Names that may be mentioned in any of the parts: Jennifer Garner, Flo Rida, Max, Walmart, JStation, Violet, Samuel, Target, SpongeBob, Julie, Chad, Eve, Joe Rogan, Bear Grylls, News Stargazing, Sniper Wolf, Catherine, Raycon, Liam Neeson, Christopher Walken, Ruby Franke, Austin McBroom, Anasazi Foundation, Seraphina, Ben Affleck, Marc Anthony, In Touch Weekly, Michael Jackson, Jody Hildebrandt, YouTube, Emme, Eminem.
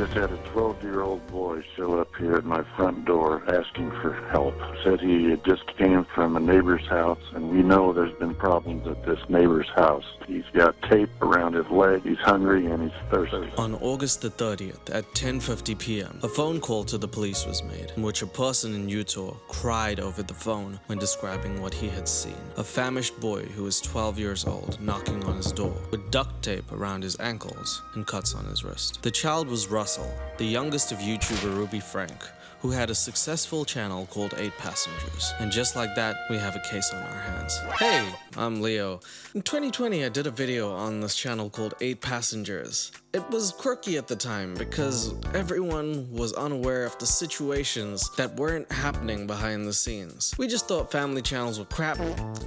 Just had a 12-year-old boy show up here at my front door asking for help. Said he just came from a neighbor's house, and we know there's been problems at this neighbor's house. He's got tape around his leg, he's hungry, and he's thirsty. On August the 30th at 10:50 p.m., a phone call to the police was made, in which a person in Utah cried over the phone when describing what he had seen. A famished boy who was 12 years old knocking on his door with duct tape around his ankles and cuts on his wrist. The child was Russell, the youngest of YouTuber Ruby Franke, who had a successful channel called 8 Passengers. And just like that, we have a case on our hands. Hey, I'm Leo. In 2020, I did a video on this channel called 8 Passengers. It was quirky at the time because everyone was unaware of the situations that weren't happening behind the scenes. We just thought family channels were crap,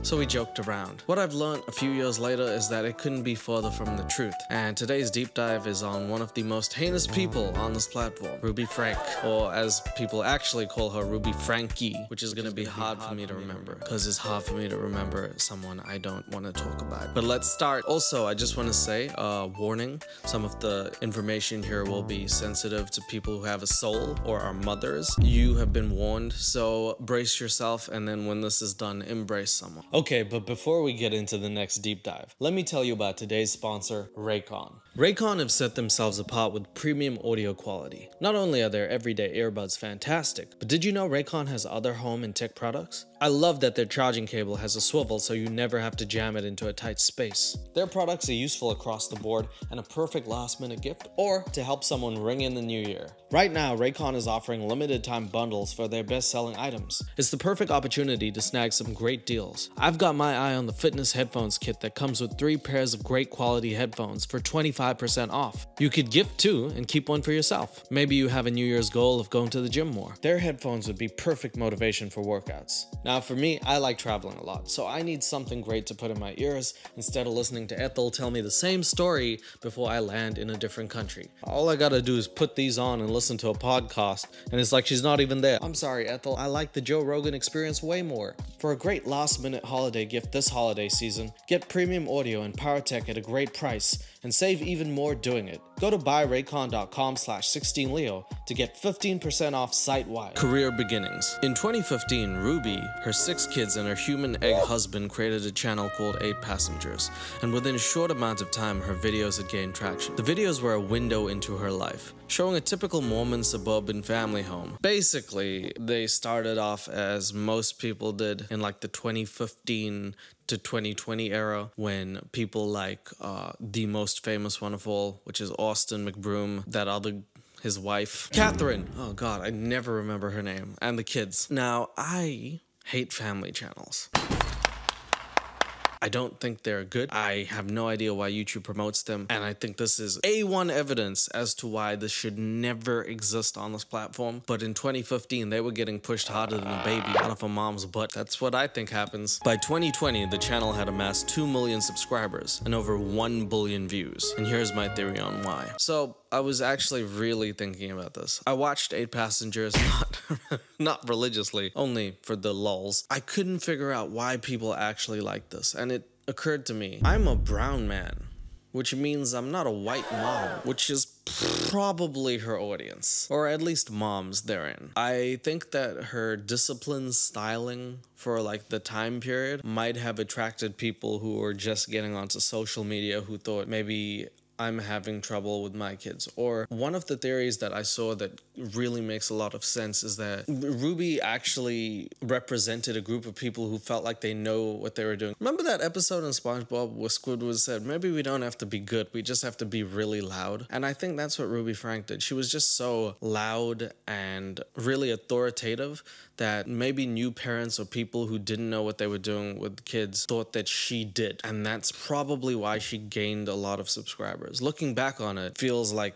so we joked around. What I've learned a few years later is that it couldn't be further from the truth. And today's deep dive is on one of the most heinous people on this platform, Ruby Franke, or as people actually call her, Ruby Franke, which is gonna be hard for me to remember because it's hard for me to remember someone I don't want to talk about. But let's start. Also, I just want to say, warning, some of the information here will be sensitive to people who have a soul or are mothers. You have been warned, so brace yourself, and then when this is done, embrace someone. Okay, but before we get into the next deep dive, let me tell you about today's sponsor, Raycon. Raycon have set themselves apart with premium audio quality. Not only are their everyday earbuds fantastic, but did you know Raycon has other home and tech products? I love that their charging cable has a swivel so you never have to jam it into a tight space. Their products are useful across the board and a perfect last-minute gift or to help someone ring in the new year. Right now, Raycon is offering limited-time bundles for their best-selling items. It's the perfect opportunity to snag some great deals. I've got my eye on the fitness headphones kit that comes with 3 pairs of great quality headphones for 25% off. You could gift 2 and keep one for yourself. Maybe you have a New Year's goal of going to the gym more. Their headphones would be perfect motivation for workouts. Now for me, I like traveling a lot, so I need something great to put in my ears instead of listening to Ethel tell me the same story before I land in a different country. All I gotta do is put these on and listen to a podcast, and it's like she's not even there. I'm sorry, Ethel, I like the Joe Rogan Experience way more. For a great last-minute holiday gift this holiday season, get premium audio and power tech at a great price and save even more doing it. Go to buyraycon.com/sixteenleo to get 15% off site-wide. Career beginnings. In 2015, Ruby, her 6 kids, and her human egg husband created a channel called 8 Passengers, and within a short amount of time, her videos had gained traction. The videos were a window into her life, showing a typical Mormon suburban family home. Basically, they started off as most people did in like the 2015 to 2020 era, when people like the most famous one of all, which is Austin McBroom, his wife, Catherine. Oh God, I never remember her name, and the kids. Now, I hate family channels. I don't think they're good. I have no idea why YouTube promotes them, and I think this is A1 evidence as to why this should never exist on this platform. But in 2015, they were getting pushed harder than a baby out of a mom's butt. That's what I think happens. By 2020, the channel had amassed 2 million subscribers and over 1 billion views. And here's my theory on why. So, I was actually really thinking about this. I watched 8 Passengers, not religiously, only for the lulz. I couldn't figure out why people actually like this, and it occurred to me, I'm a brown man, which means I'm not a white mom, which is probably her audience, or at least moms therein. I think that her disciplined styling for like the time period might have attracted people who were just getting onto social media who thought maybe I'm having trouble with my kids. Or one of the theories that I saw that really makes a lot of sense is that Ruby actually represented a group of people who felt like they know what they were doing. Remember that episode in SpongeBob where Squidward said, maybe we don't have to be good, we just have to be really loud? And I think that's what Ruby Franke did. She was just so loud and really authoritative that maybe new parents or people who didn't know what they were doing with kids thought that she did. And that's probably why she gained a lot of subscribers. Looking back on it, feels like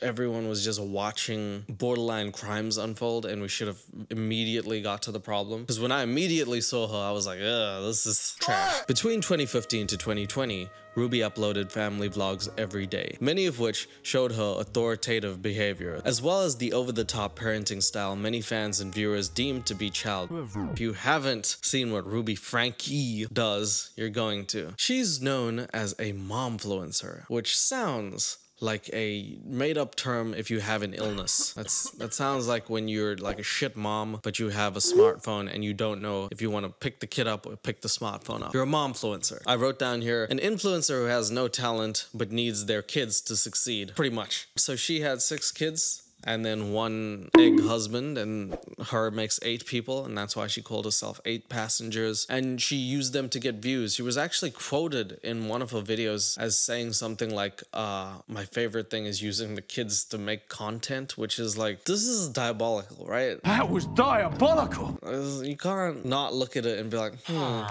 everyone was just watching borderline crimes unfold, and we should have immediately got to the problem. Because when I immediately saw her, I was like, ugh, this is trash. Between 2015 to 2020, Ruby uploaded family vlogs every day, many of which showed her authoritative behavior, as well as the over-the-top parenting style many fans and viewers deemed to be childish. If you haven't seen what Ruby Franke does, you're going to. She's known as a momfluencer, which sounds like a made-up term if you have an illness. That sounds like when you're like a shit mom, but you have a smartphone and you don't know if you want to pick the kid up or pick the smartphone up. You're a momfluencer. I wrote down here, an influencer who has no talent but needs their kids to succeed, pretty much. So she had 6 kids and then 1 egg husband, and her makes 8 people, and that's why she called herself 8 Passengers, and she used them to get views. She was actually quoted in one of her videos as saying something like, my favorite thing is using the kids to make content, which is like, this is diabolical, right? That was diabolical! You can't not look at it and be like,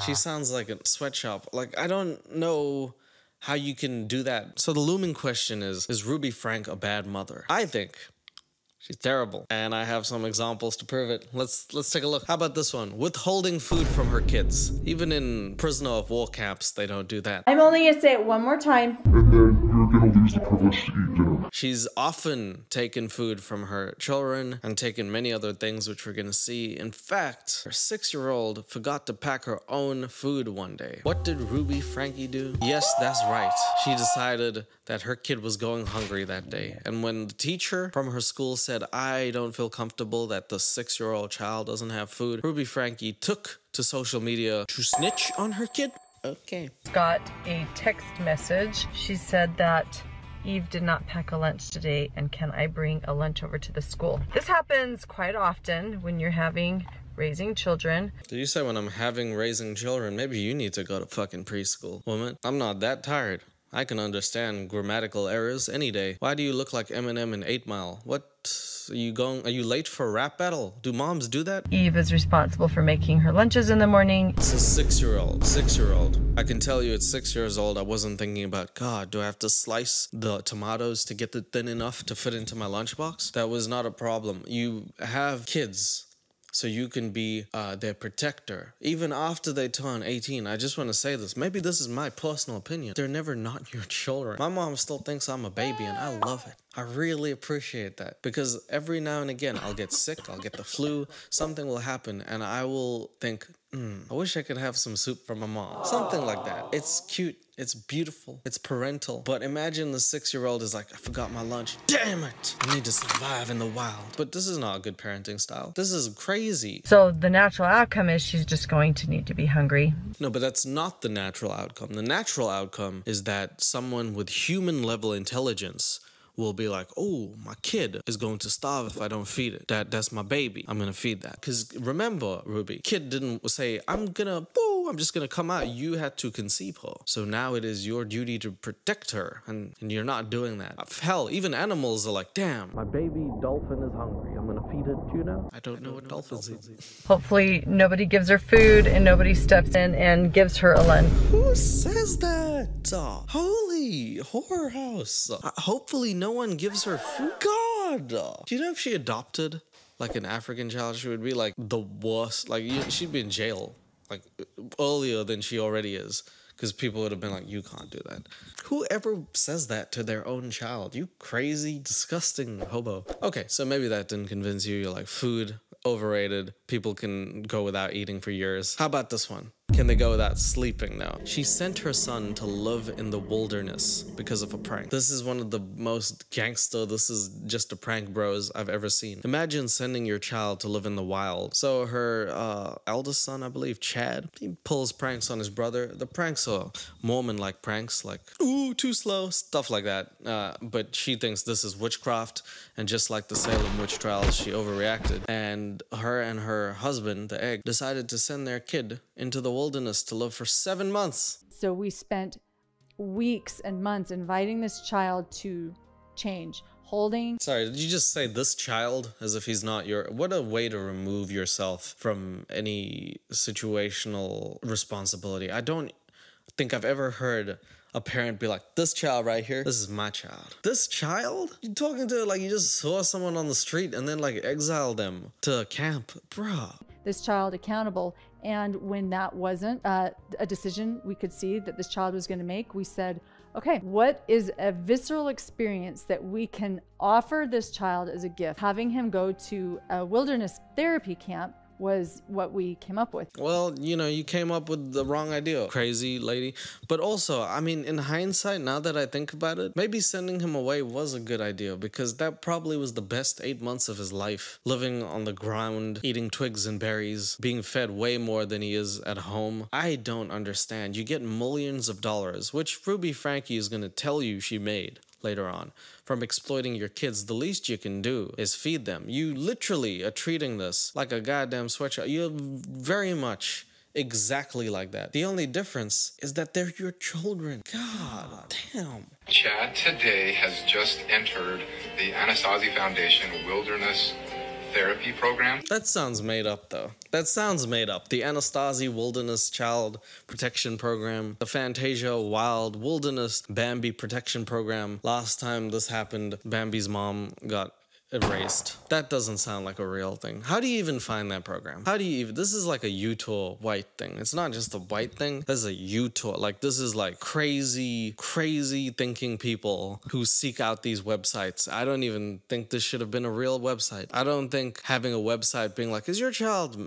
she sounds like a sweatshop. Like, I don't know how you can do that. So the looming question is Ruby Franke a bad mother? I think she's terrible, and I have some examples to prove it. Let's take a look. How about this one? Withholding food from her kids. Even in prisoner of war camps, they don't do that. I'm only gonna say it one more time. And then you're gonna lose the privilege to eat dinner. She's often taken food from her children and taken many other things, which we're gonna see. In fact, her 6-year-old forgot to pack her own food one day. What did Ruby Franke do? Yes, that's right. She decided that her kid was going hungry that day. And when the teacher from her school said, I don't feel comfortable that the 6-year-old child doesn't have food, Ruby Franke took to social media to snitch on her kid. Okay. Got a text message. She said that Eve did not pack a lunch today, and can I bring a lunch over to the school? This happens quite often when you're raising children. Did you say when I'm raising children? Maybe you need to go to fucking preschool, woman. I'm not that tired. I can understand grammatical errors any day. Why do you look like Eminem in 8 Mile? What? Are you late for a rap battle? Do moms do that? Eve is responsible for making her lunches in the morning. It's a 6-year-old. I can tell you at 6 years old, I wasn't thinking about, God, do I have to slice the tomatoes to get it thin enough to fit into my lunchbox? That was not a problem. You have kids, so you can be their protector. Even after they turn 18, I just want to say this. Maybe this is my personal opinion. They're never not your children. My mom still thinks I'm a baby, and I love it. I really appreciate that, because every now and again, I'll get sick, I'll get the flu, something will happen, and I will think, I wish I could have some soup from my mom. Something like that. It's cute. It's beautiful. It's parental. But imagine the 6-year-old is like, I forgot my lunch. Damn it! I need to survive in the wild. But this is not a good parenting style. This is crazy. So the natural outcome is she's just going to need to be hungry. No, but that's not the natural outcome. The natural outcome is that someone with human level intelligence will be like, oh, my kid is going to starve if I don't feed it. That's my baby. I'm gonna feed that. Because remember, Ruby, kid didn't say, I'm just gonna come out. You had to conceive her. So now it is your duty to protect her, and you're not doing that. Hell, even animals are like, damn, my baby dolphin is hungry. I'm gonna feed it tuna. I don't know what dolphins eat. Hopefully nobody gives her food and nobody steps in and gives her a lunch. Who says that? Oh, holy horror house. Hopefully no one gives her food. God! Do you know if she adopted like an African child, she would be like the worst. Like, she'd be in jail like earlier than she already is, because people would have been like, you can't do that. Whoever says that to their own child, you crazy, disgusting hobo. Okay, so maybe that didn't convince you. You're like, food, overrated. People can go without eating for years. How about this one? Can they go without sleeping now? She sent her son to live in the wilderness because of a prank. This is one of the most gangster, this is just a prank bros I've ever seen. Imagine sending your child to live in the wild. So her eldest son, I believe, Chad, he pulls pranks on his brother. The pranks are Mormon-like pranks, like, ooh, too slow, stuff like that. But she thinks this is witchcraft, and just like the Salem witch trials, she overreacted. And her husband, the egg, decided to send their kid into the wilderness to live for 7 months. So we spent weeks and months inviting this child to change, holding. Sorry, did you just say this child as if he's not your? What a way to remove yourself from any situational responsibility. I don't think I've ever heard a parent be like, this child right here, this is my child. This child? You're talking to it like you just saw someone on the street and then like exile them to a camp, bruh. This child accountable. And when that wasn't a decision we could see that this child was going to make, we said, okay, what is a visceral experience that we can offer this child as a gift? Having him go to a wilderness therapy camp was what we came up with. Well, you know, you came up with the wrong idea, crazy lady. But also, I mean, in hindsight, now that I think about it, maybe sending him away was a good idea, because that probably was the best 8 months of his life, living on the ground, eating twigs and berries, being fed way more than he is at home. I don't understand. You get millions of dollars, which Ruby Franke is going to tell you she made later on, from exploiting your kids. The least you can do is feed them. You literally are treating this like a goddamn sweatshop. You're very much exactly like that. The only difference is that they're your children. God damn. Chad today has just entered the Anasazi Foundation Wilderness Therapy Program. That sounds made up, though. That sounds made up. The Anasazi Wilderness Child Protection Program, the Fantasia Wild Wilderness Bambi Protection Program. Last time this happened, Bambi's mom got erased. That doesn't sound like a real thing. How do you even find that program? How do you even? This is like a Utah white thing. It's not just a white thing. This is a Utah. Like, this is like crazy, crazy thinking people who seek out these websites. I don't even think this should have been a real website. I don't think having a website being like, is your child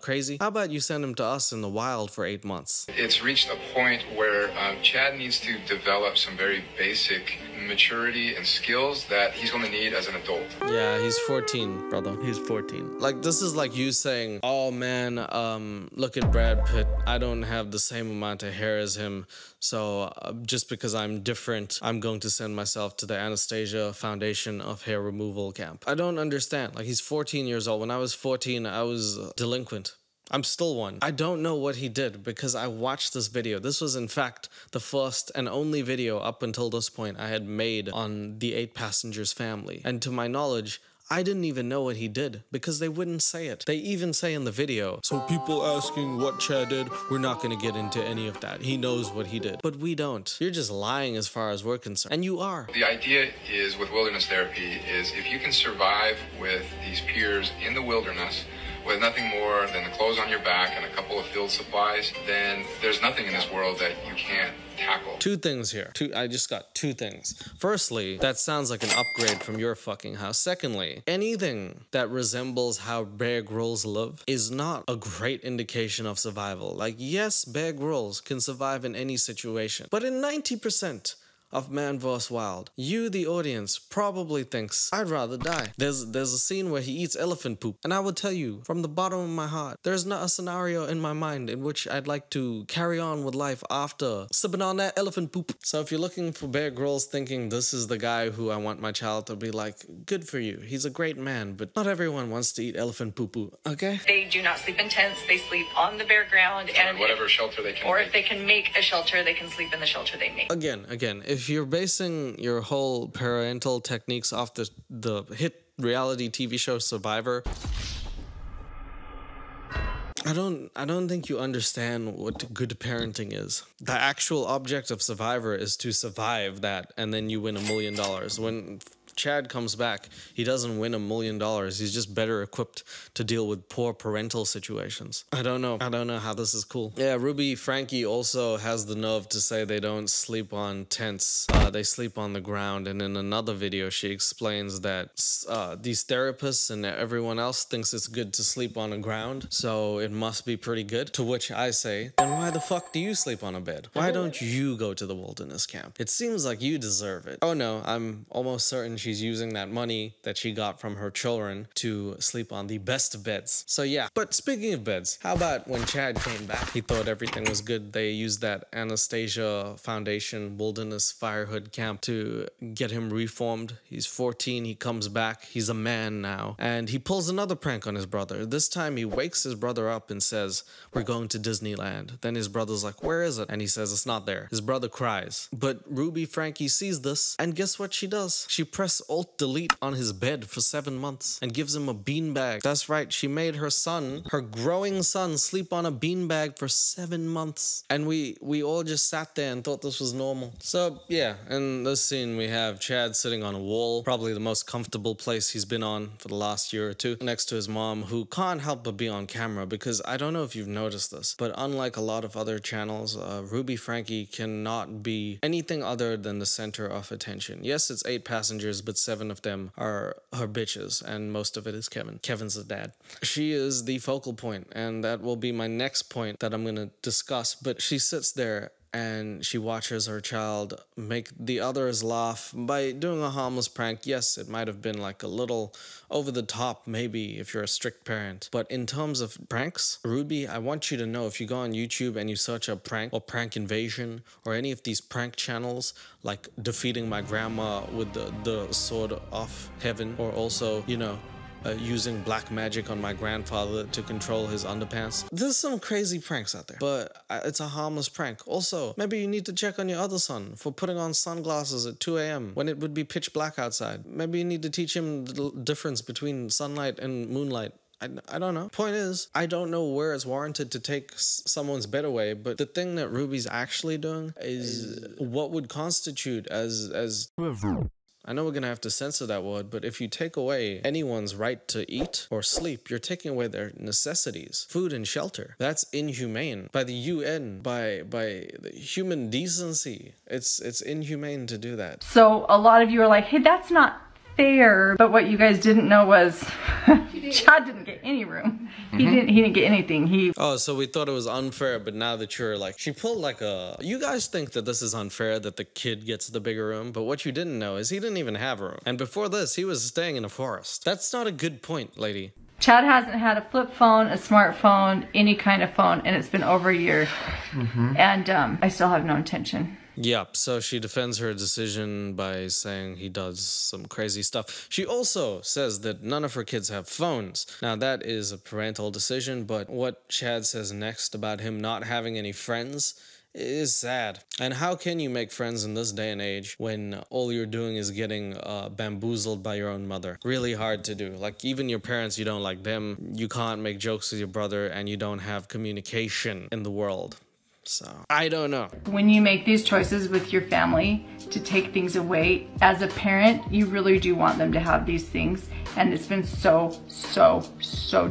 crazy? How about you send him to us in the wild for 8 months? It's reached a point where Chad needs to develop some very basic maturity and skills that he's going to need as an adult. Yeah, he's 14, brother. He's 14. Like, this is like you saying, oh man, look at Brad Pitt. I don't have the same amount of hair as him. So just because I'm different, I'm going to send myself to the Anastasia Foundation of Hair Removal Camp. I don't understand. Like, he's 14 years old. When I was 14, I was delinquent. I'm still one. I don't know what he did, because I watched this video. This was, in fact, the first and only video up until this point I had made on the 8 Passengers family. And to my knowledge, I didn't even know what he did, because they wouldn't say it. They even say in the video, so people asking what Chad did, we're not going to get into any of that. He knows what he did. But we don't. You're just lying as far as we're concerned. And you are. The idea is with wilderness therapy is if you can survive with these peers in the wilderness with nothing more than the clothes on your back and a couple of field supplies, then there's nothing in this world that you can't tackle. Two things here. I just got two things. Firstly, that sounds like an upgrade from your fucking house. Secondly, anything that resembles how Bear Grylls live is not a great indication of survival. Like, yes, Bear Grylls can survive in any situation, but in 90% of Man vs. Wild, you, the audience, probably thinks, I'd rather die. There's a scene where he eats elephant poop, and I will tell you, from the bottom of my heart, there's not a scenario in my mind in which I'd like to carry on with life after sipping on that elephant poop. So if you're looking for Bear Grylls thinking, this is the guy who I want my child to be like, good for you, he's a great man, but not everyone wants to eat elephant poo-poo, okay? They do not sleep in tents, they sleep on the bare ground, and whatever shelter they can make. Or if they can make a shelter, they can sleep in the shelter they make. Again, if you're basing your whole parental techniques off the hit reality TV show Survivor, I don't think you understand what good parenting is. The actual object of Survivor is to survive that, and then you win $1 million. When Chad comes back, he doesn't win $1 million. He's just better equipped to deal with poor parental situations. I don't know how this is cool. Yeah, Ruby Franke also has the nerve to say they don't sleep on tents. They sleep on the ground. And in another video, she explains that these therapists and everyone else thinks it's good to sleep on the ground. So it must be pretty good. To which I say, then why the fuck do you sleep on a bed? Why don't you go to the wilderness camp? It seems like you deserve it. Oh no, I'm almost certain she's using that money that she got from her children to sleep on the best of beds. So yeah, but speaking of beds, how about when Chad came back? He thought everything was good. They used that Anastasia Foundation Wilderness Firehood Camp to get him reformed. He's 14, he comes back, he's a man now. And he pulls another prank on his brother. This time he wakes his brother up and says, we're going to Disneyland. Then his brother's like, where is it? And he says, it's not there. His brother cries. But Ruby Franke sees this, and guess what she does? She presses Alt-Delete on his bed for 7 months and gives him a beanbag. That's right, she made her son, her growing son, sleep on a beanbag for 7 months. And we all just sat there and thought this was normal. So yeah, in this scene we have Chad sitting on a wall, probably the most comfortable place he's been on for the last year or two, next to his mom, who can't help but be on camera, because I don't know if you've noticed this, but unlike a lot of other channels, Ruby Franke cannot be anything other than the center of attention. Yes, it's 8 Passengers, but 7 of them are her bitches, and most of it is Kevin. Kevin's the dad. She is the focal point, and that will be my next point that I'm going to discuss, but she sits there and she watches her child make the others laugh by doing a harmless prank. Yes, it might have been like a little over the top, maybe, if you're a strict parent. But in terms of pranks, Ruby, I want you to know, if you go on YouTube and you search a prank or prank invasion or any of these prank channels, like defeating my grandma with the sword of heaven, or also, you know, using black magic on my grandfather to control his underpants. There's some crazy pranks out there, but it's a harmless prank. Also, maybe you need to check on your other son for putting on sunglasses at 2 a.m. when it would be pitch black outside. Maybe you need to teach him the difference between sunlight and moonlight. I don't know. Point is, I don't know where it's warranted to take someone's bed away, but the thing that Ruby's actually doing is what would constitute as... I know we're going to have to censor that word, but if you take away anyone's right to eat or sleep, you're taking away their necessities, food and shelter. That's inhumane. By the UN, by the human decency, it's inhumane to do that. So a lot of you are like, hey, that's not fair. But what you guys didn't know was Chad didn't get any room. Mm-hmm. He didn't get anything. Oh, so we thought it was unfair, but now that you're like, she pulled like a, you guys think that this is unfair that the kid gets the bigger room, but what you didn't know is he didn't even have a room. And before this, he was staying in a forest. That's not a good point, lady. Chad hasn't had a flip phone, a smartphone, any kind of phone, and it's been over a year. Mm-hmm. And I still have no intention. Yep, so she defends her decision by saying he does some crazy stuff. She also says that none of her kids have phones. Now, that is a parental decision, but what Chad says next about him not having any friends is sad. And how can you make friends in this day and age when all you're doing is getting bamboozled by your own mother? Really hard to do. Like, even your parents, you don't like them. You can't make jokes with your brother, and you don't have communication in the world. So, I don't know. When you make these choices with your family to take things away, as a parent, you really do want them to have these things. And it's been so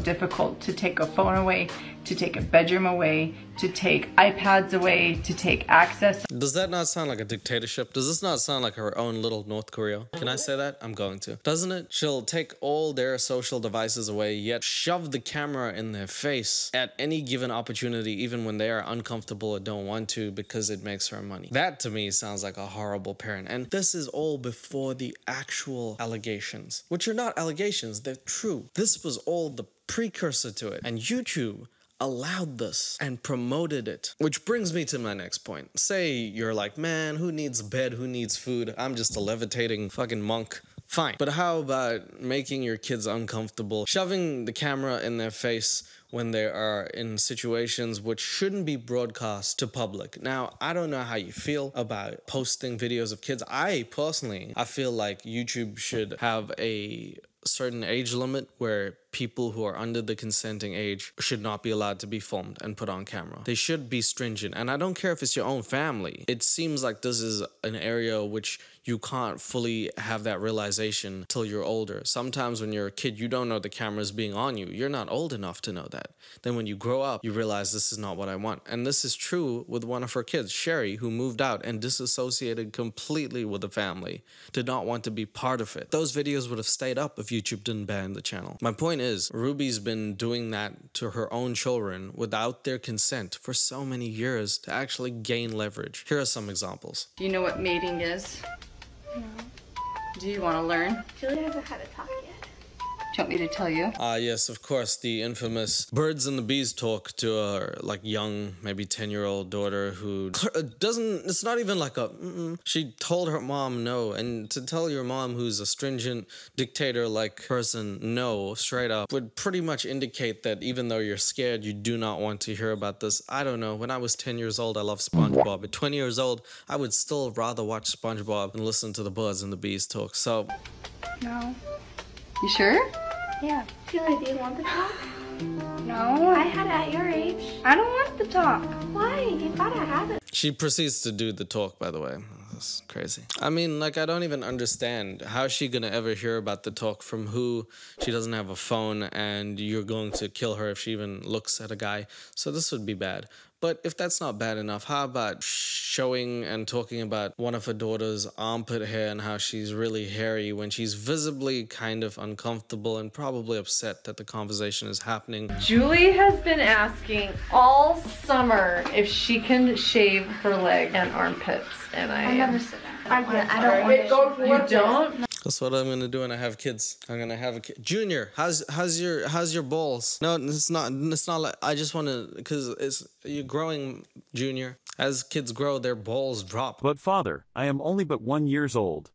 difficult to take a phone away, to take a bedroom away, to take iPads away, to take access. Does that not sound like a dictatorship? Does this not sound like our own little North Korea? Can I say that? I'm going to. Doesn't it? She'll take all their social devices away, yet shove the camera in their face at any given opportunity, even when they are uncomfortable or don't want to, because it makes her money. That to me sounds like a horrible parent. And this is all before the actual allegations, which are not allegations, they're true. This was all the precursor to it. And YouTube allowed this and promoted it. Which brings me to my next point. Say you're like, man, who needs bed? Who needs food? I'm just a levitating fucking monk. Fine. But how about making your kids uncomfortable, shoving the camera in their face when they are in situations which shouldn't be broadcast to public? Now, I don't know how you feel about posting videos of kids. I personally feel like YouTube should have a certain age limit where people who are under the consenting age should not be allowed to be filmed and put on camera. They should be stringent, and I don't care if it's your own family. It seems like this is an area which you can't fully have that realization till you're older. Sometimes when you're a kid, you don't know the camera's being on you. You're not old enough to know that. Then when you grow up, you realize this is not what I want. And this is true with one of her kids, Shari, who moved out and disassociated completely with the family, did not want to be part of it. Those videos would have stayed up if YouTube didn't ban the channel. My point is, Ruby's been doing that to her own children without their consent for so many years to actually gain leverage. Here are some examples. Do you know what mating is? No. Do you want to learn? Julie hasn't had a talk yet. Do you want me to tell you? Yes, of course, the infamous birds and the bees talk to her, like, young, maybe 10-year-old daughter who doesn't, it's not even like a, She told her mom no, and to tell your mom, who's a stringent dictator-like person, no, straight up, would pretty much indicate that even though you're scared, you do not want to hear about this. I don't know, when I was 10 years old, I loved SpongeBob. At 20 years old, I would still rather watch SpongeBob and listen to the birds and the bees talk, so. No. You sure? Yeah. Julie, do you want the talk? No. I had it at your age. I don't want the talk. Why? You gotta have it. She proceeds to do the talk, by the way. That's crazy. I mean, like, I don't even understand. How is she gonna ever hear about the talk from who? She doesn't have a phone, and you're going to kill her if she even looks at a guy. So this would be bad. But if that's not bad enough, how about showing and talking about one of her daughter's armpit hair and how she's really hairy when she's visibly kind of uncomfortable and probably upset that the conversation is happening. Julie has been asking all summer if she can shave her leg and armpits, and I never said that. I don't want to. You don't? That's what I'm gonna do when I have kids. I'm gonna have a kid. Junior, how's your balls? No, it's not like I just wanna, cause it's, you're growing, Junior. As kids grow, their balls drop. But father, I am only but 1 year old.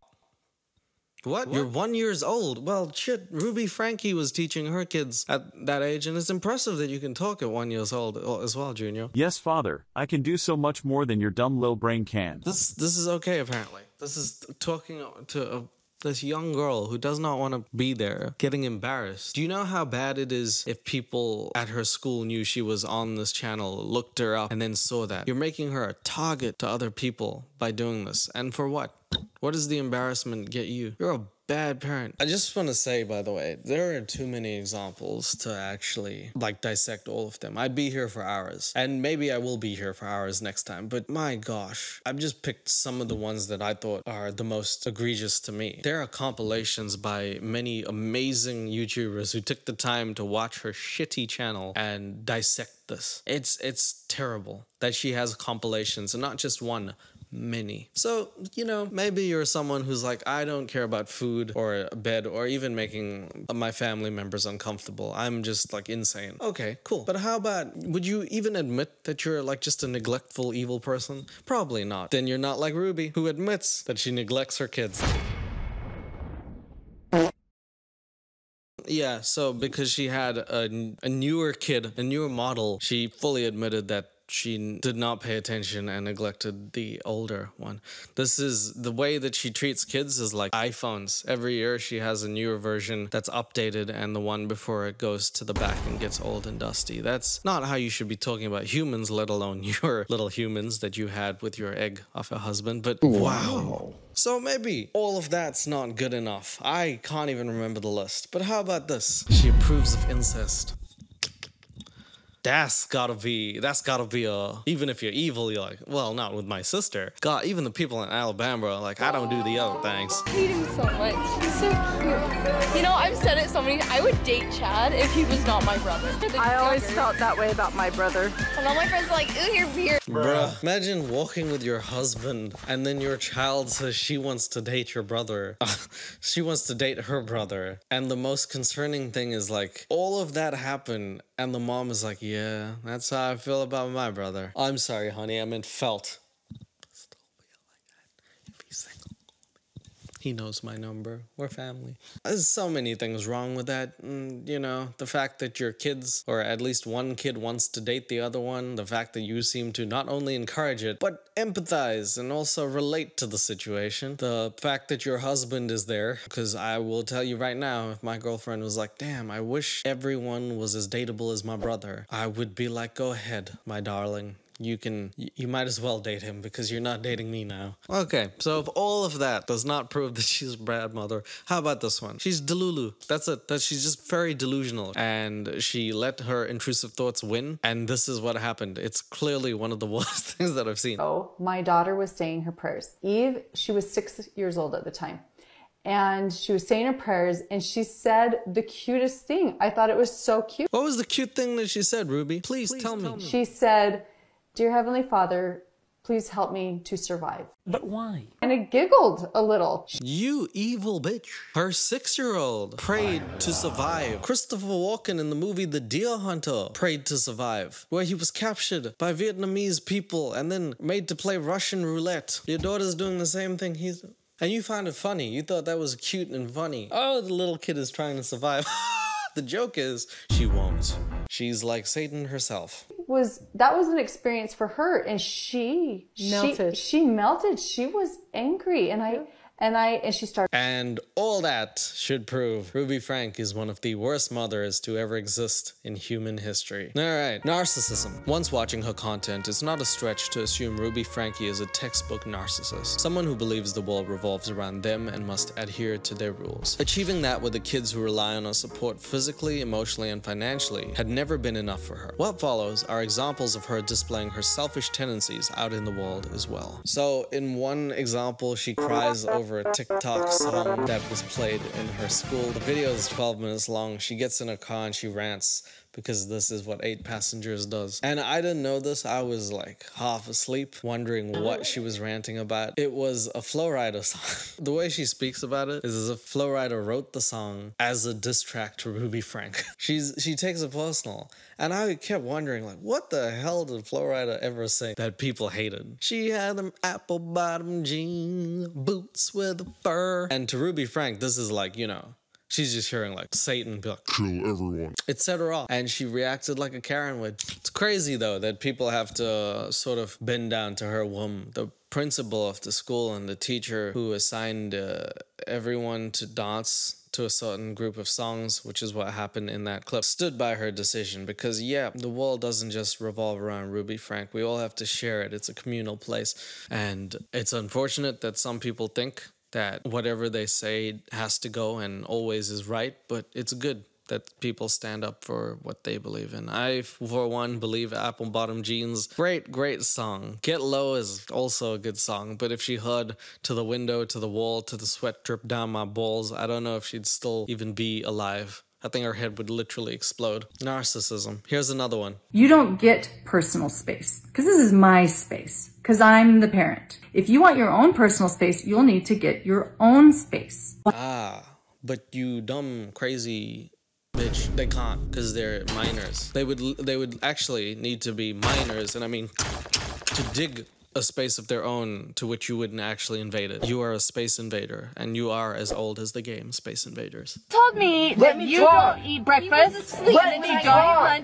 What? You're 1 year old? Well, shit, Ruby Franke was teaching her kids at that age, and it's impressive that you can talk at 1 year old as well, Junior. Yes, father, I can do so much more than your dumb little brain can. This is okay, apparently. This is talking to this young girl who does not want to be there, getting embarrassed. Do you know how bad it is if people at her school knew she was on this channel, looked her up, and then saw that? You're making her a target to other people by doing this. And for what? What does the embarrassment get you? You're a bad parent. I just want to say, by the way, there are too many examples to actually like dissect all of them. I'd be here for hours, and maybe I will be here for hours next time, but my gosh, I've just picked some of the ones that I thought are the most egregious to me. There are compilations by many amazing YouTubers who took the time to watch her shitty channel and dissect this. It's terrible that she has compilations, and not just one, many. So, you know, maybe you're someone who's like, I don't care about food or bed or even making my family members uncomfortable. I'm just like insane. Okay, cool. But how about, would you even admit that you're like just a neglectful, evil person? Probably not. Then you're not like Ruby, who admits that she neglects her kids. Yeah, so because she had a newer kid, a newer model, she fully admitted that she did not pay attention and neglected the older one. This is the way that she treats kids, is like iPhones. Every year she has a newer version that's updated, and the one before it goes to the back and gets old and dusty. That's not how you should be talking about humans, let alone your little humans that you had with your egg off a husband. But wow. So maybe all of that's not good enough. I can't even remember the list. But how about this? She approves of incest. That's gotta be a, even if you're evil, you're like, well, not with my sister. God, even the people in Alabama are like, I don't do the other things. I hate him so much. He's so cute. You know, I've said it so many times, I would date Chad if he was not my brother. I always felt that way about my brother. And all my friends are like, ooh, you're weird. Bruh, imagine walking with your husband and then your child says she wants to date your brother. She wants to date her brother. And the most concerning thing is like, all of that happened, and the mom is like, yeah, that's how I feel about my brother. I'm sorry, honey, I meant felt. He knows my number. We're family. There's so many things wrong with that. You know, the fact that your kids, or at least one kid, wants to date the other one. The fact that you seem to not only encourage it, but empathize and also relate to the situation. The fact that your husband is there. Because I will tell you right now, if my girlfriend was like, damn, I wish everyone was as dateable as my brother, I would be like, go ahead, my darling. You might as well date him because you're not dating me now. Okay, so if all of that does not prove that she's a bad mother, how about this one? She's delulu. That's it. She's just very delusional. And she let her intrusive thoughts win. And this is what happened. It's clearly one of the worst things that I've seen. Oh, my daughter was saying her prayers. Eve, she was 6 years old at the time. And she was saying her prayers, and she said the cutest thing. I thought it was so cute. What was the cute thing that she said, Ruby? Please tell me. She said, "Dear Heavenly Father, please help me to survive." But why? And it giggled a little. You evil bitch. Her 6-year-old prayed to survive. Christopher Walken in the movie The Deer Hunter prayed to survive, where he was captured by Vietnamese people and then made to play Russian roulette. Your daughter's doing the same thing he's... And you found it funny. You thought that was cute and funny. Oh, the little kid is trying to survive. The joke is, she won't. She's like Satan herself. That was an experience for her, and she melted. She was angry, and I And she started. And all that should prove Ruby Franke is one of the worst mothers to ever exist in human history. Alright, narcissism. Once watching her content, it's not a stretch to assume Ruby Franke is a textbook narcissist. Someone who believes the world revolves around them and must adhere to their rules. Achieving that with the kids who rely on her support physically, emotionally, and financially had never been enough for her. What follows are examples of her displaying her selfish tendencies out in the world as well. So in one example, she cries over a TikTok song that was played in her school. The video is 12 minutes long. She gets in a car and she rants because this is what 8 Passengers does. And I didn't know this. I was like half asleep, wondering what she was ranting about. It was a Flo Rida song. The way she speaks about it is as if Flo Rida wrote the song as a diss track to Ruby Franke. She takes it personal. And I kept wondering, like, what the hell did Flo Rida ever say that people hated? She had them apple bottom jeans, boots with a fur. And to Ruby Franke, this is like, you know, she's just hearing like Satan be like, kill everyone, etc. off. And she reacted like a Karen would. It's crazy though that people have to sort of bend down to her whim. The principal of the school and the teacher who assigned everyone to dance to a certain group of songs, which is what happened in that clip, stood by her decision because, yeah, the world doesn't just revolve around Ruby Franke. We all have to share it. It's a communal place. And it's unfortunate that some people think that whatever they say has to go and always is right, but it's good that people stand up for what they believe in. I, for one, believe apple bottom jeans. Great, great song. Get Low is also a good song, but if she heard To the Window, To the Wall, To the Sweat Drip Down My Balls, I don't know if she'd still even be alive. I think her head would literally explode. Narcissism. Here's another one. You don't get personal space, because this is my space, because I'm the parent. If you want your own personal space, you'll need to get your own space. Ah, but you dumb, crazy bitch, they can't because they're minors. They would actually need to be minors, and I mean to dig a space of their own to which you wouldn't actually invade it. You are a space invader, and you are as old as the game Space Invaders. Told me that you don't eat breakfast. Let me talk.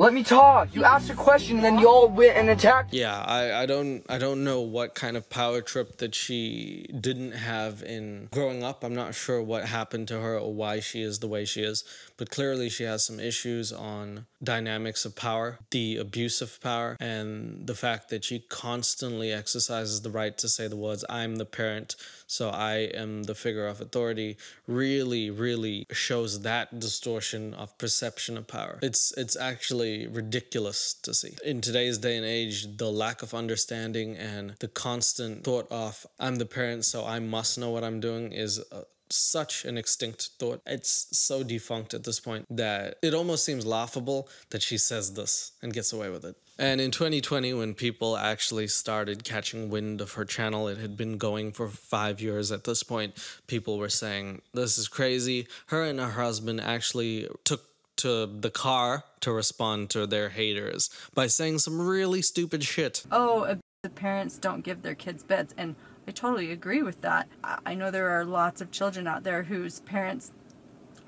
Let me talk. You asked a question, and then you all went and attacked. Yeah, I don't know what kind of power trip that she didn't have in growing up. I'm not sure what happened to her or why she is the way she is, but clearly she has some issues on dynamics of power, the abuse of power, and the fact that she constantly exercises the right to say the words, I'm the parent, so I am the figure of authority, really, really shows that distortion of perception of power. It's actually ridiculous to see. In today's day and age, the lack of understanding and the constant thought of, I'm the parent, so I must know what I'm doing is such an extinct thought. It's so defunct at this point that it almost seems laughable that she says this and gets away with it. And in 2020, when people actually started catching wind of her channel, it had been going for 5 years at this point, people were saying, this is crazy. Her and her husband actually took to the car to respond to their haters by saying some really stupid shit. Oh, the parents don't give their kids beds, and I totally agree with that. I know there are lots of children out there whose parents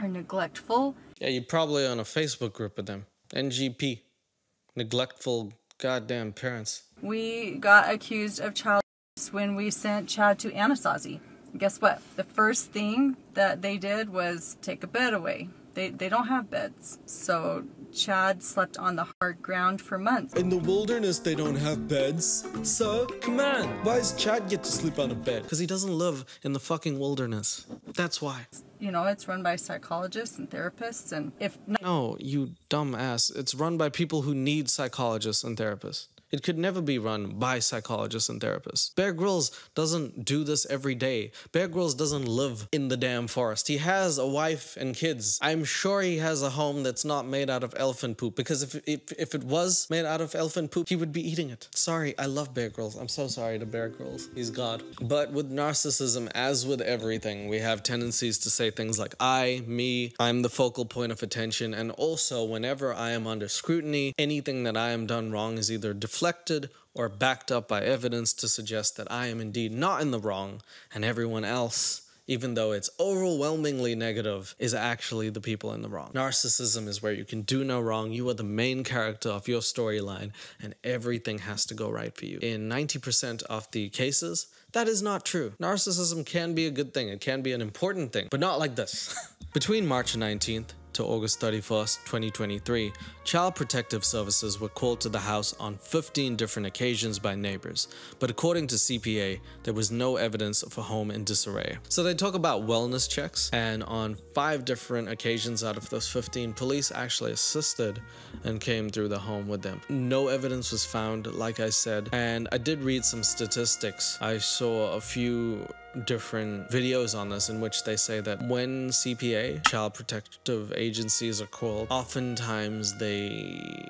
are neglectful. Yeah, you're probably on a Facebook group with them. NGP. Neglectful goddamn parents. We got accused of child abuse when we sent Chad to Anasazi. Guess what? The first thing that they did was take a bed away. They don't have beds. So Chad slept on the hard ground for months. In the wilderness, they don't have beds. So, come on. Why does Chad get to sleep on a bed? Because he doesn't live in the fucking wilderness. That's why. You know, it's run by psychologists and therapists, and if not— No, you dumbass. It's run by people who need psychologists and therapists. It could never be run by psychologists and therapists. Bear Grylls doesn't do this every day. Bear Grylls doesn't live in the damn forest. He has a wife and kids. I'm sure he has a home that's not made out of elephant poop, because if it was made out of elephant poop, he would be eating it. Sorry, I love Bear Grylls. I'm so sorry to Bear Grylls. He's God. But with narcissism, as with everything, we have tendencies to say things like, I, me, I'm the focal point of attention, and also whenever I am under scrutiny, anything that I am done wrong is either deflected or backed up by evidence to suggest that I am indeed not in the wrong and everyone else even though it's overwhelmingly negative, is actually the people in the wrong. Narcissism is where you can do no wrong. You are the main character of your storyline, and everything has to go right for you. In 90% of the cases, that is not true. Narcissism can be a good thing. It can be an important thing, but not like this. Between March 19th, to August 31st, 2023, child protective services were called to the house on 15 different occasions by neighbors, but according to CPA, there was no evidence of a home in disarray. So they talk about wellness checks, and on 5 different occasions out of those 15, police actually assisted and came through the home with them. No evidence was found, like I said, and I did read some statistics. I saw a few different videos on this in which they say that when CPA, child protective agencies, are called, oftentimes they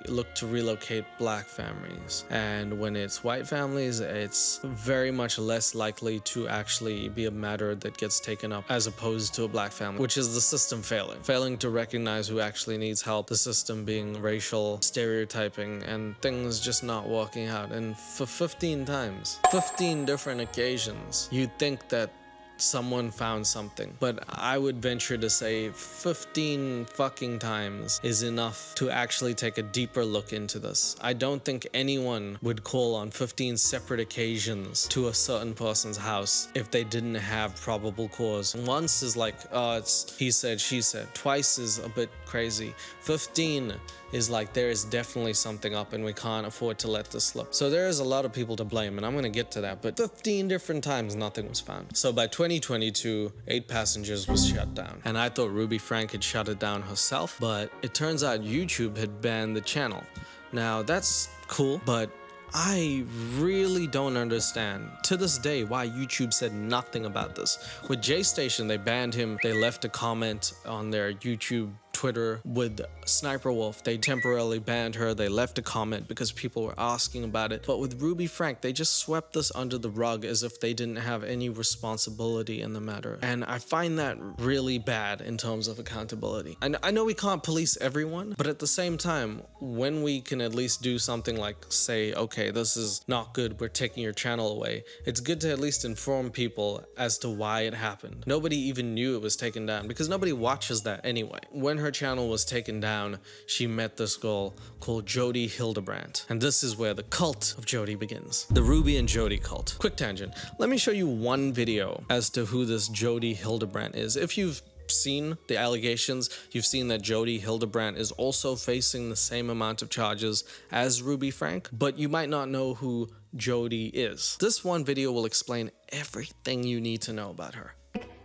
look to relocate black families, and when it's white families, it's very much less likely to actually be a matter that gets taken up as opposed to a black family, which is the system failing to recognize who actually needs help, the system being racial stereotyping, and things just not working out. And for 15 times, 15 different occasions, you'd think that someone found something, but I would venture to say 15 fucking times is enough to actually take a deeper look into this. I don't think anyone would call on 15 separate occasions to a certain person's house if they didn't have probable cause. Once is like, oh, it's he said, she said. Twice is a bit crazy. 15 is like, there is definitely something up and we can't afford to let this slip. So there is a lot of people to blame, and I'm gonna get to that, but 15 different times nothing was found. So by 2022, 8 Passengers was shut down. And I thought Ruby Franke had shut it down herself, but it turns out YouTube had banned the channel. Now that's cool, but I really don't understand to this day why YouTube said nothing about this. With JStation, they banned him. They left a comment on their YouTube, Twitter. With Sniper Wolf, they temporarily banned her. They left a comment because people were asking about it. But with Ruby Franke, they just swept this under the rug as if they didn't have any responsibility in the matter. And I find that really bad in terms of accountability. And I know we can't police everyone, but at the same time, when we can at least do something like say, okay, this is not good, we're taking your channel away, it's good to at least inform people as to why it happened. Nobody even knew it was taken down because nobody watches that anyway. When her channel was taken down, she met this girl called Jody Hildebrandt, and this is where the cult of Jody begins. The Ruby and Jody cult. Quick tangent. Let me show you one video as to who this Jody Hildebrandt is. If you've seen the allegations, you've seen that Jody Hildebrandt is also facing the same amount of charges as Ruby Franke, but you might not know who Jody is. This one video will explain everything you need to know about her.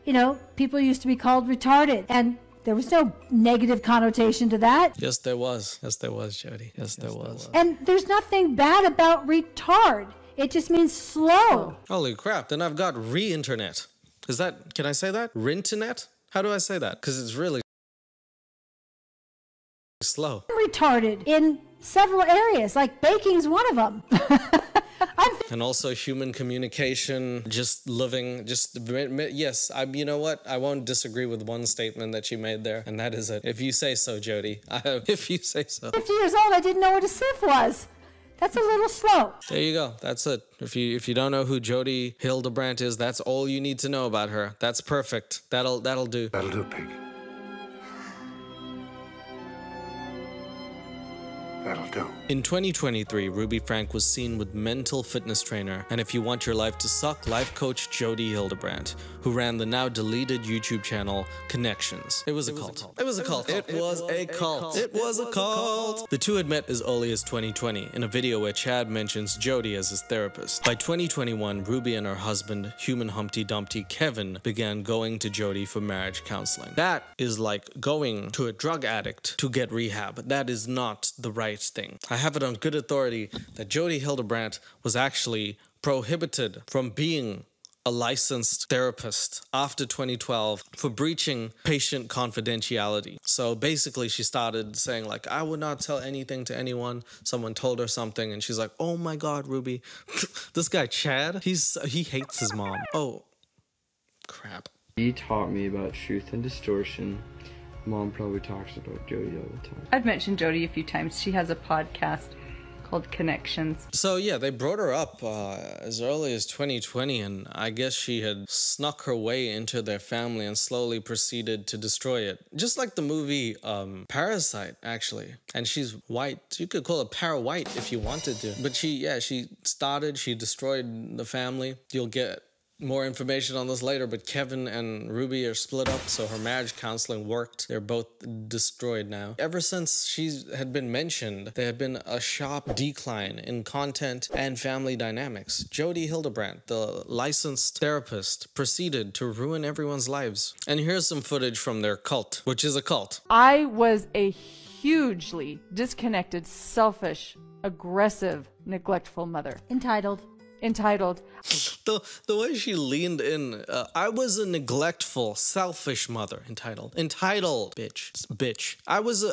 You know, people used to be called retarded, and there was no negative connotation to that. Yes, there was. Yes, there was, Jody. Yes, there was. And there's nothing bad about retard. It just means slow. Holy crap. Then I've got re-internet. Is that, can I say that? Rinternet? How do I say that? Because it's really slow. Retarded in several areas, like baking's one of them. And also human communication, just living, just, yes, you know what? I won't disagree with one statement that she made there, and that is it. If you say so, Jody. If you say so. 50 years old, I didn't know what a sieve was. That's a little slow. There you go. That's it. If you don't know who Jody Hildebrandt is, that's all you need to know about her. That's perfect. That'll do. That'll do, pig. That'll do. In 2023, Ruby Franke was seen with mental fitness trainer, and if you want your life to suck, life coach Jody Hildebrandt, who ran the now deleted YouTube channel Connections. It was a cult. The two had met as early as 2020 in a video where Chad mentions Jody as his therapist. By 2021, Ruby and her husband, human Humpty Dumpty Kevin, began going to Jody for marriage counseling. That is like going to a drug addict to get rehab. That is not the right thing. I have it on good authority that Jody Hildebrandt was actually prohibited from being a licensed therapist after 2012 for breaching patient confidentiality. So basically she started saying like, I would not tell anything to anyone. Someone told her something and she's like, oh my God, Ruby, this guy Chad, he hates his mom. Oh, crap. He taught me about truth and distortion. Mom probably talks about Jody all the time. I've mentioned Jody a few times. She has a podcast called Connections. So yeah, they brought her up as early as 2020, and I guess she had snuck her way into their family and slowly proceeded to destroy it. Just like the movie Parasite, actually. And she's white. You could call it para-white if you wanted to. But she destroyed the family. You'll get more information on this later, but Kevin and Ruby are split up, so her marriage counseling worked. They're both destroyed now. Ever since she had been mentioned, there had been a sharp decline in content and family dynamics. Jody Hildebrandt, the licensed therapist, proceeded to ruin everyone's lives. And here's some footage from their cult, which is a cult. I was a hugely disconnected, selfish, aggressive, neglectful mother. Entitled. The way she leaned in, I was a neglectful, selfish mother. Entitled. Bitch. I was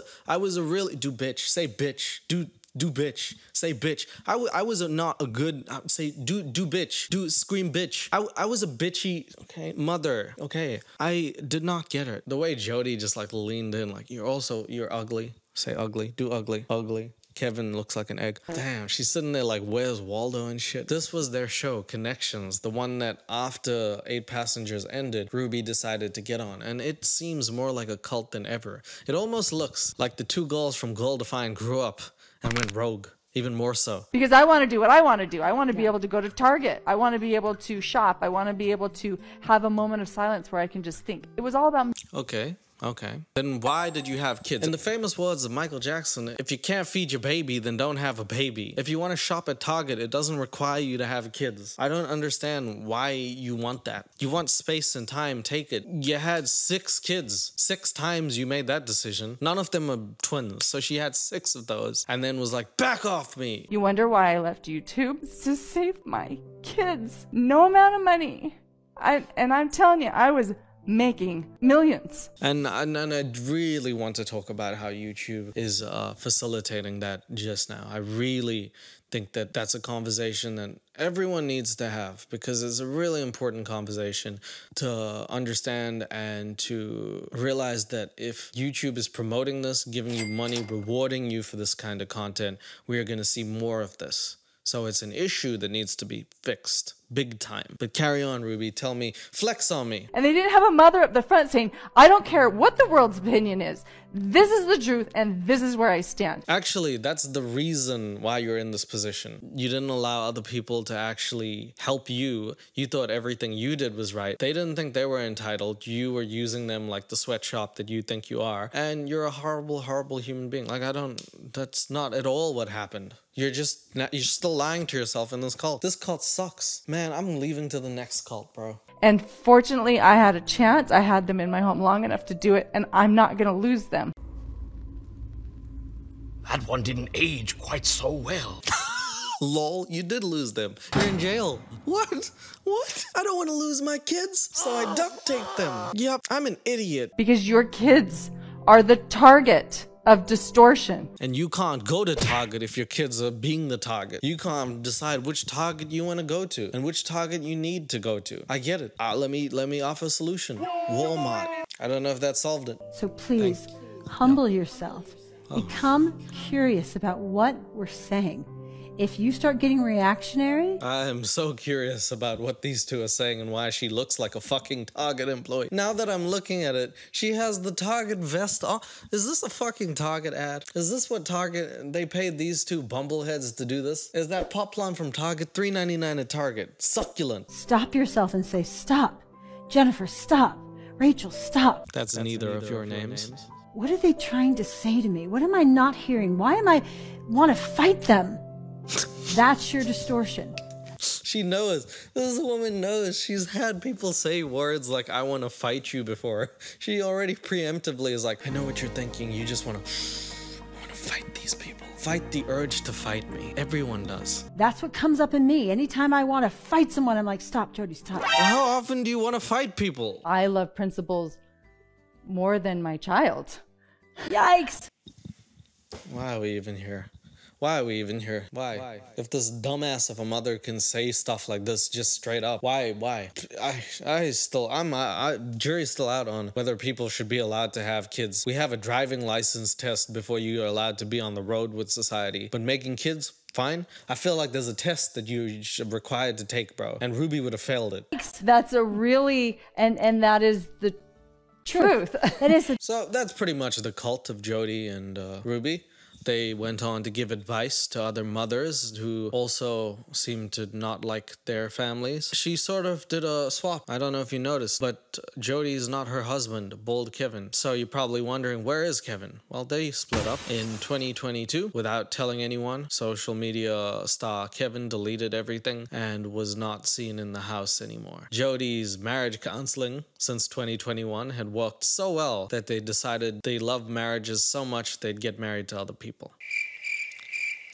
a really, do bitch, say bitch, do bitch, say bitch. I was a not a good, say do bitch, do scream bitch. I was a bitchy, okay, mother, okay. I did not get it. The way Jody just like leaned in, like you're ugly, say ugly, do ugly. Kevin looks like an egg. Damn, she's sitting there like, where's Waldo and shit? This was their show, Connections, the one that after 8 Passengers ended, Ruby decided to get on, and it seems more like a cult than ever. It almost looks like the two girls from Girl Defined grew up and went rogue. Even more so. Because I want to do what I want to do. I want to be able to go to Target. I want to be able to shop. I want to be able to have a moment of silence where I can just think. It was all about me. Okay. Then why did you have kids? In the famous words of Michael Jackson, if you can't feed your baby, then don't have a baby. If you want to shop at Target, it doesn't require you to have kids. I don't understand why you want that. You want space and time, take it. You had 6 kids. 6 times you made that decision. None of them are twins, so she had 6 of those and then was like, back off me. You wonder why I left YouTube? It's to save my kids. No amount of money. I'm telling you, I was making millions. And I really want to talk about how YouTube is facilitating that just now. I really think that that's a conversation that everyone needs to have, because it's a really important conversation to understand and to realize that if YouTube is promoting this, giving you money, rewarding you for this kind of content, we are going to see more of this. So it's an issue that needs to be fixed big time. But carry on, Ruby. Tell me. Flex on me. And they didn't have a mother up the front saying, I don't care what the world's opinion is. This is the truth and this is where I stand. Actually, that's the reason why you're in this position. You didn't allow other people to actually help you. You thought everything you did was right. They didn't think they were entitled. You were using them like the sweatshop that you think you are. And you're a horrible, horrible human being. Like, that's not at all what happened. You're still lying to yourself in this cult. This cult sucks. Man, I'm leaving to the next cult, bro. And fortunately, I had a chance. I had them in my home long enough to do it, and I'm not gonna lose them. That one didn't age quite so well. Lol, you did lose them. You're in jail. What? I don't want to lose my kids, so I duct tape them. Yep, I'm an idiot. Because your kids are the target of distortion. And you can't go to Target if your kids are being the target. You can't decide which Target you want to go to and which Target you need to go to. I get it. Let me offer a solution. Walmart. I don't know if that solved it. So please, humble yourself. Become curious about what we're saying. If you start getting reactionary... I am so curious about what these two are saying and why she looks like a fucking Target employee. Now that I'm looking at it, she has the Target vest on. Is this a fucking Target ad? Is this what Target... They paid these two bumbleheads to do this? Is that pop line from Target? $3.99 at Target. Succulent. Stop yourself and say, stop. Jennifer, stop. Rachel, stop. That's neither of your names. What are they trying to say to me? What am I not hearing? Why am I... want to fight them? That's your distortion. She knows. This woman knows. She's had people say words like, I want to fight you before. She already preemptively is like, I know what you're thinking. You just want to fight these people. Fight the urge to fight me. Everyone does. That's what comes up in me. Anytime I want to fight someone, I'm like, stop, Jody, stop. How often do you want to fight people? I love principles more than my child. Yikes. Why are we even here? Why are we even here? Why? If this dumbass of a mother can say stuff like this just straight up, why? Jury's still out on whether people should be allowed to have kids. We have a driving license test before you are allowed to be on the road with society. But making kids, fine. I feel like there's a test that you're required to take, bro. And Ruby would have failed it. That's a really, and that is the truth. That is the So that's pretty much the cult of Jody and Ruby. They went on to give advice to other mothers who also seemed to not like their families. She sort of did a swap. I don't know if you noticed, but Jody's not her husband, Bold Kevin. So you're probably wondering, where is Kevin? Well, they split up in 2022 without telling anyone. Social media star Kevin deleted everything and was not seen in the house anymore. Jody's marriage counseling since 2021 had worked so well that they decided they loved marriages so much they'd get married to other people.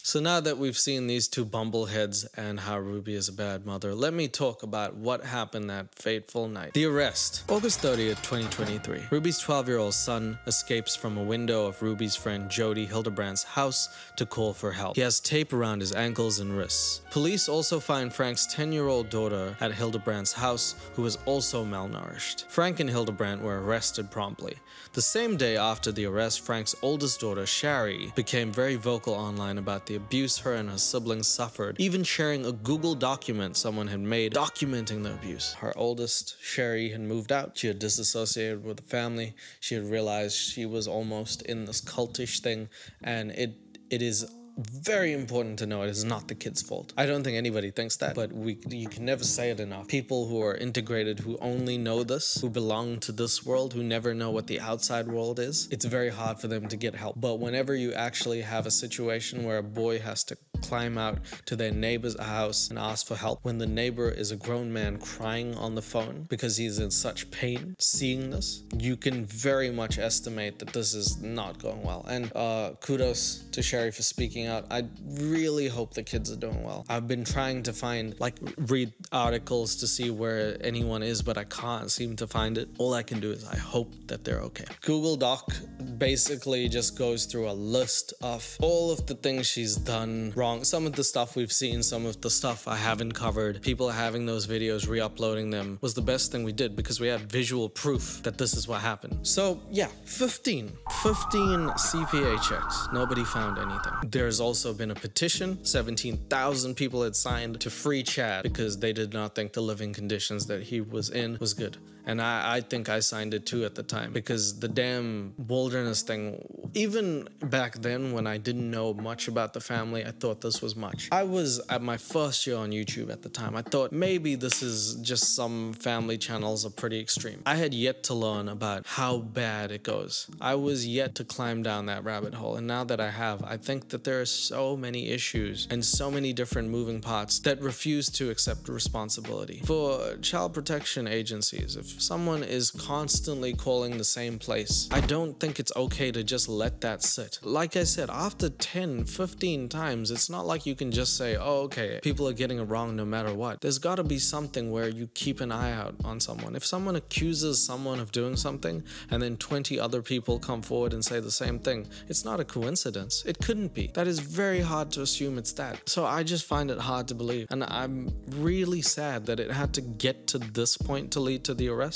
So now that we've seen these two bumbleheads and how Ruby is a bad mother, let me talk about what happened that fateful night. The arrest. August 30th, 2023. Ruby's 12-year-old son escapes from a window of Ruby's friend Jody Hildebrandt's house to call for help. He has tape around his ankles and wrists. Police also find Frank's 10-year-old daughter at Hildebrandt's house, who was also malnourished. Frank and Hildebrandt were arrested promptly. The same day after the arrest, Frank's oldest daughter, Shari, became very vocal online about the abuse her and her siblings suffered, even sharing a Google document someone had made documenting the abuse. Her oldest, Shari, had moved out. She had disassociated with the family. She had realized she was almost in this cultish thing, and it is very important to know it is not the kid's fault. I don't think anybody thinks that, but you can never say it enough. People who are integrated, who only know this, who belong to this world, who never know what the outside world is, it's very hard for them to get help. But whenever you actually have a situation where a boy has to climb out to their neighbor's house and ask for help, when the neighbor is a grown man crying on the phone because he's in such pain seeing this, you can very much estimate that this is not going well. And kudos to Shari for speaking out. I really hope the kids are doing well. I've been trying to find, like, read articles to see where anyone is, but I can't seem to find it. All I can do is I hope that they're okay. Google Doc basically just goes through a list of all of the things she's done wrong. Some of the stuff we've seen, some of the stuff I haven't covered, people having those videos, re-uploading them, was the best thing we did because we have visual proof that this is what happened. So yeah, 15 CPA checks. Nobody found anything. There's also been a petition. 17,000 people had signed to free Chad because they did not think the living conditions that he was in was good. And I think I signed it too at the time, because the damn wilderness thing, even back then when I didn't know much about the family, I thought this was much. I was at my first year on YouTube at the time. I thought maybe this is just some family channels are pretty extreme. I had yet to learn about how bad it goes. I was yet to climb down that rabbit hole. And now that I have, I think that there are so many issues and so many different moving parts that refuse to accept responsibility. For child protection agencies, if someone is constantly calling the same place, I don't think it's okay to just let that sit. Like I said, after 10, 15 times, it's not like you can just say, oh, okay, people are getting it wrong no matter what. There's got to be something where you keep an eye out on someone. If someone accuses someone of doing something and then 20 other people come forward and say the same thing, it's not a coincidence. It couldn't be. That is very hard to assume it's that. So I just find it hard to believe. And I'm really sad that it had to get to this point to lead to the arrest.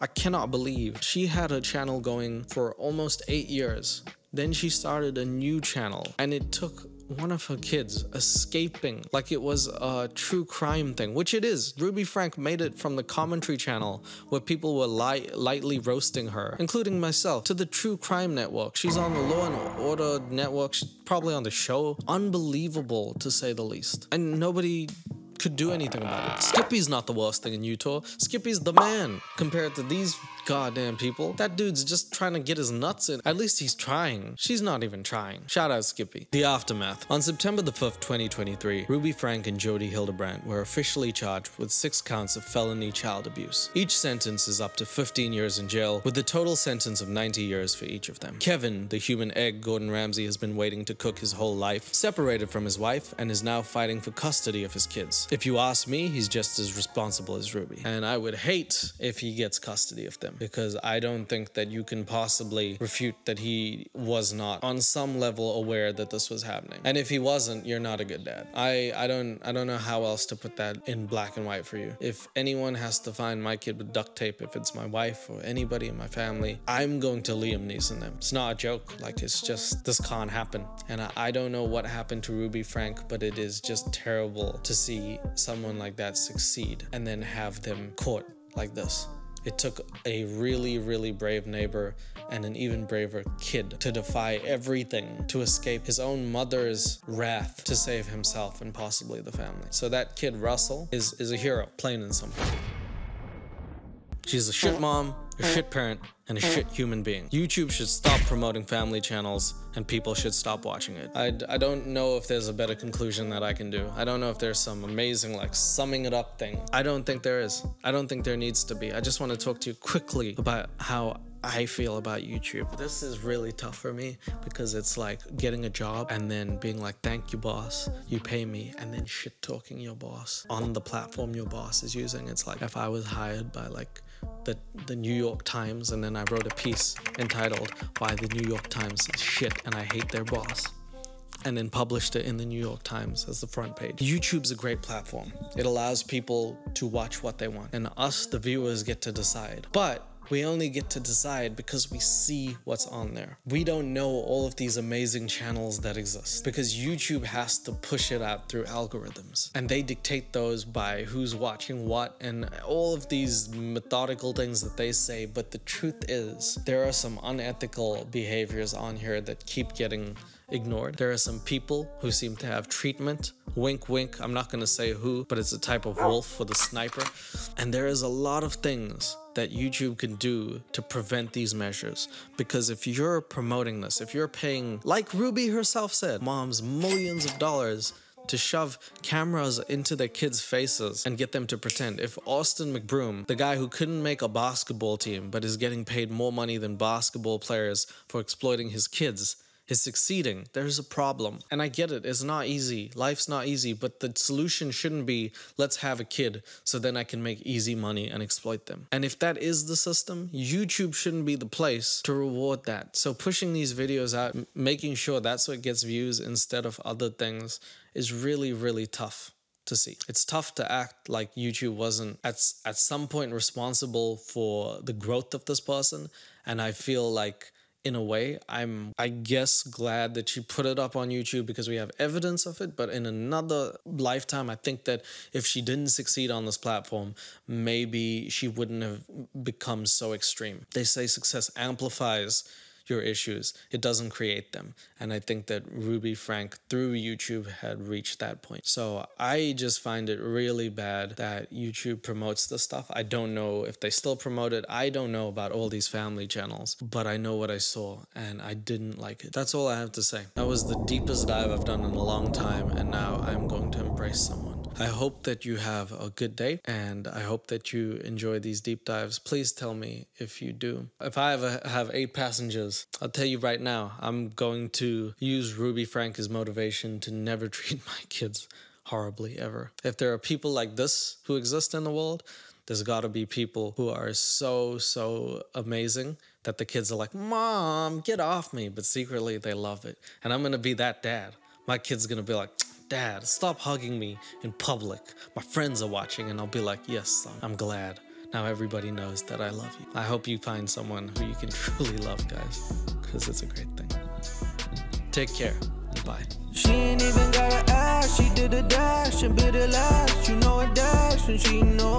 I cannot believe she had her channel going for almost 8 years. Then she started a new channel, and it took one of her kids escaping like it was a true crime thing, which it is. Ruby Franke made it from the commentary channel where people were lightly roasting her, including myself, to the True Crime Network. She's on the Law and Order Network, she's probably on the show. Unbelievable, to say the least. And nobody could do anything about it. Skippy's not the worst thing in Utah. Skippy's the man compared to these goddamn people. That dude's just trying to get his nuts in. At least he's trying. She's not even trying. Shout out Skippy. The aftermath. On September the 5th, 2023, Ruby Franke and Jody Hildebrandt were officially charged with 6 counts of felony child abuse. Each sentence is up to 15 years in jail, with a total sentence of 90 years for each of them. Kevin, the human egg Gordon Ramsay has been waiting to cook his whole life, separated from his wife and is now fighting for custody of his kids. If you ask me, he's just as responsible as Ruby, and I would hate if he gets custody of them. because I don't think that you can possibly refute that he was not on some level aware that this was happening. And if he wasn't, you're not a good dad. I don't know how else to put that in black and white for you. If anyone has to find my kid with duct tape, if it's my wife or anybody in my family, I'm going to Liam Neeson them. It's not a joke. Like, it's just, this can't happen. And I don't know what happened to Ruby Franke, but it is just terrible to see someone like that succeed and then have them caught like this. It took a really, really brave neighbor and an even braver kid to defy everything, to escape his own mother's wrath, to save himself and possibly the family. So that kid, Russell, is a hero, plain and simple. She's a shit mom, a shit parent, and a shit human being. YouTube should stop promoting family channels and people should stop watching it. I don't know if there's a better conclusion that I can do. I don't know if there's some amazing, like, summing it up thing. I don't think there is. I don't think there needs to be. I just want to talk to you quickly about how I feel about YouTube. This is really tough for me because it's like getting a job and then being like, thank you, boss, you pay me, and then shit talking your boss on the platform your boss is using. It's like if I was hired by like the New York Times and then I wrote a piece entitled "Why the New York Times is Shit and I Hate Their Boss," and then published it in the New York Times as the front page. YouTube's a great platform. It allows people to watch what they want, and us, the viewers, get to decide. But we only get to decide because we see what's on there. We don't know all of these amazing channels that exist because YouTube has to push it out through algorithms, and they dictate those by who's watching what and all of these methodical things that they say. But the truth is, there are some unethical behaviors on here that keep getting ignored. There are some people who seem to have treatment. Wink, wink. I'm not going to say who, but it's a type of wolf for the sniper. And there is a lot of things that YouTube can do to prevent these measures. Because if you're promoting this, if you're paying, like Ruby herself said, moms millions of dollars to shove cameras into their kids' faces and get them to pretend. If Austin McBroom, the guy who couldn't make a basketball team but is getting paid more money than basketball players for exploiting his kids, is succeeding, there's a problem. And I get it, it's not easy. Life's not easy, but the solution shouldn't be, let's have a kid so then I can make easy money and exploit them. And if that is the system, YouTube shouldn't be the place to reward that. So pushing these videos out, making sure that's what gets views instead of other things, is really, really tough to see. It's tough to act like YouTube wasn't at some point responsible for the growth of this person. And I feel like, in a way, I guess glad that she put it up on YouTube because we have evidence of it. But in another lifetime, I think that if she didn't succeed on this platform, maybe she wouldn't have become so extreme. They say success amplifies your issues. It doesn't create them. And I think that Ruby Franke through YouTube had reached that point. So I just find it really bad that YouTube promotes this stuff. I don't know if they still promote it. I don't know about all these family channels, but I know what I saw and I didn't like it. That's all I have to say. That was the deepest dive I've done in a long time, and now I'm going to embrace someone. I hope that you have a good day, and I hope that you enjoy these deep dives. Please tell me if you do. If I ever have 8 Passengers, I'll tell you right now, I'm going to use Ruby Franke's motivation to never treat my kids horribly ever. If there are people like this who exist in the world, there's got to be people who are so, so amazing that the kids are like, Mom, get off me. But secretly, they love it. And I'm going to be that dad. My kid's going to be like, Dad, stop hugging me in public. My friends are watching. And I'll be like, yes, son, I'm glad. Now everybody knows that I love you. I hope you find someone who you can truly love, guys, because it's a great thing. Take care and bye. She ain't even gotta ask. She did a dash and bit of lash. You know a dash and she know.